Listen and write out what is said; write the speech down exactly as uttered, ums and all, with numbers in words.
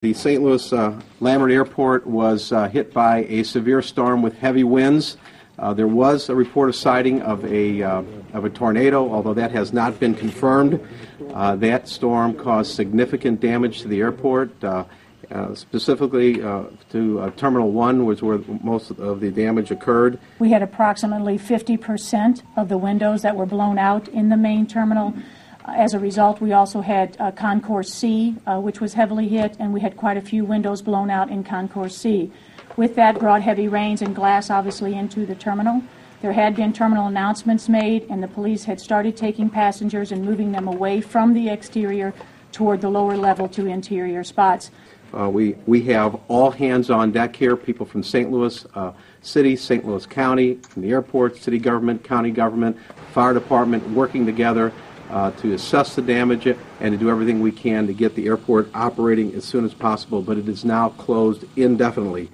The Saint Louis uh, Lambert Airport was uh, hit by a severe storm with heavy winds. Uh, there was a report of sighting of a, uh, of a tornado, although that has not been confirmed. Uh, that storm caused significant damage to the airport, uh, uh, specifically uh, to uh, Terminal one, which where most of the damage occurred. We had approximately fifty percent of the windows that were blown out in the main terminal. As a result, we also had uh, Concourse C, uh, which was heavily hit, and we had quite a few windows blown out in Concourse C. With that brought heavy rains and glass, obviously, into the terminal. There had been terminal announcements made, and the police had started taking passengers and moving them away from the exterior toward the lower level to interior spots. Uh, we, we have all hands on deck here, people from Saint Louis uh, City, Saint Louis County, from the airport, city government, county government, fire department, working together Uh, to assess the damage and to do everything we can to get the airport operating as soon as possible, but it is now closed indefinitely.